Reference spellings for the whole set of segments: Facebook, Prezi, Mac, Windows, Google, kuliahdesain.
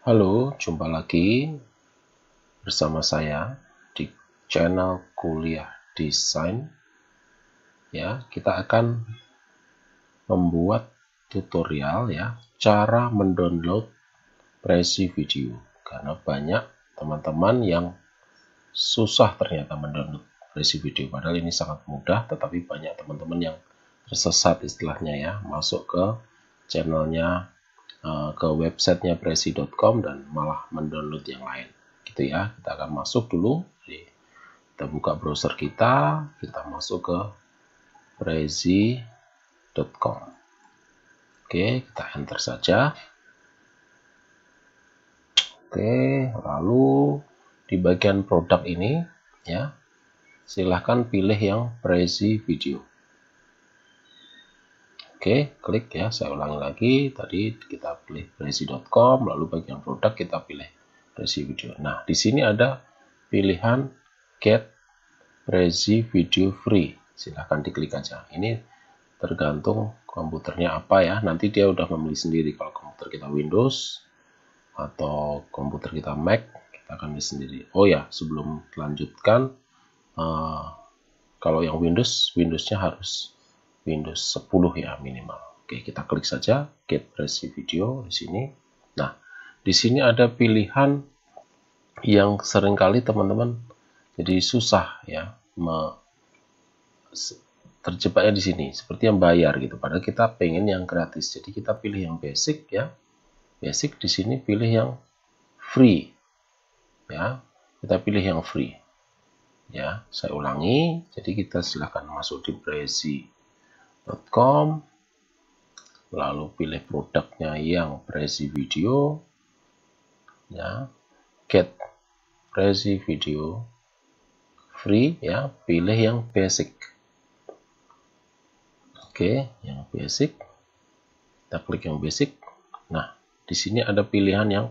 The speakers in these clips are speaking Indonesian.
Halo, jumpa lagi bersama saya di channel Kuliah Desain. Ya, kita akan membuat tutorial ya, cara mendownload Prezi video. Karena banyak teman-teman yang susah ternyata mendownload Prezi video. Padahal ini sangat mudah, tetapi banyak teman-teman yang tersesat istilahnya ya, masuk ke channelnya, ke websitenya prezi.com dan malah mendownload yang lain gitu ya. Kita akan masuk dulu, kita buka browser kita masuk ke prezi.com. oke, kita enter saja. Oke, lalu di bagian produk ini ya, silahkan pilih yang Prezi video. Oke, klik ya. Saya ulangi lagi, tadi kita pilih prezi.com, lalu bagian produk kita pilih Prezi video. Nah, di sini ada pilihan Get Prezi Video Free. Silahkan diklik aja. Ini tergantung komputernya apa ya. Nanti dia udah memilih sendiri. Kalau komputer kita Windows atau komputer kita Mac, kita akan pilih sendiri. Oh ya, sebelum lanjutkan, kalau yang Windows-nya harus Windows 10 ya minimal. Oke, kita klik saja Get Prezi Video di sini. Nah, di sini ada pilihan yang seringkali teman-teman jadi susah ya, terjebaknya di sini seperti yang bayar gitu. Padahal kita pengen yang gratis. Jadi kita pilih yang basic ya. Basic di sini pilih yang free ya. Kita pilih yang free ya. Saya ulangi. Jadi kita silahkan masuk di prezi.com, lalu pilih produknya yang Prezi video ya, Get Prezi video free ya, pilih yang basic. Oke, yang basic, kita klik yang basic. Nah, di sini ada pilihan yang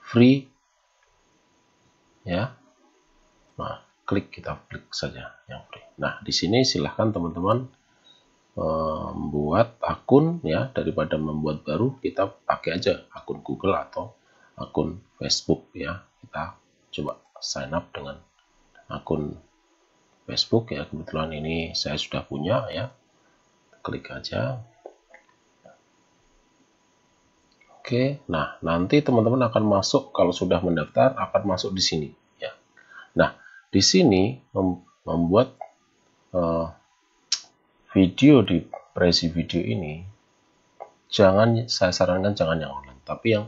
free ya. Nah, kita klik saja yang free. Nah, di sini silahkan teman-teman membuat akun ya. Daripada membuat baru, kita pakai aja akun Google atau akun Facebook ya. Kita coba sign up dengan akun Facebook ya, kebetulan ini saya sudah punya ya. Klik aja. Oke, nah nanti teman-teman akan masuk, kalau sudah mendaftar akan masuk di sini ya. Nah, di sini membuat video di Prezi video ini, jangan, saya sarankan jangan yang online, tapi yang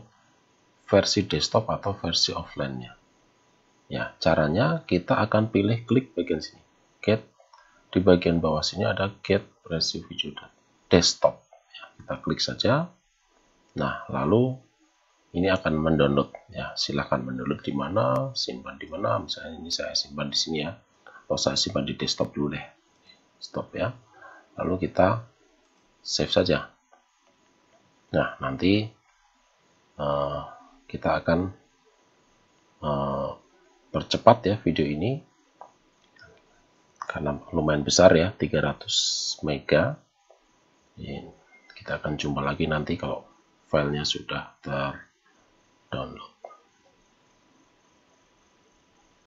versi desktop atau versi offline nya ya. Caranya kita akan pilih, klik bagian sini Get, di bagian bawah sini ada Get Prezi video desktop ya, kita klik saja. Nah, lalu ini akan mendownload ya. Silahkan mendownload di mana, simpan di mana. Misalnya ini saya simpan di sini ya, atau saya simpan di desktop dulu deh, stop ya. Lalu kita save saja. Nah, nanti kita akan percepat ya video ini, karena lumayan besar ya, 300 MB. Kita akan jumpa lagi nanti kalau filenya sudah terdownload.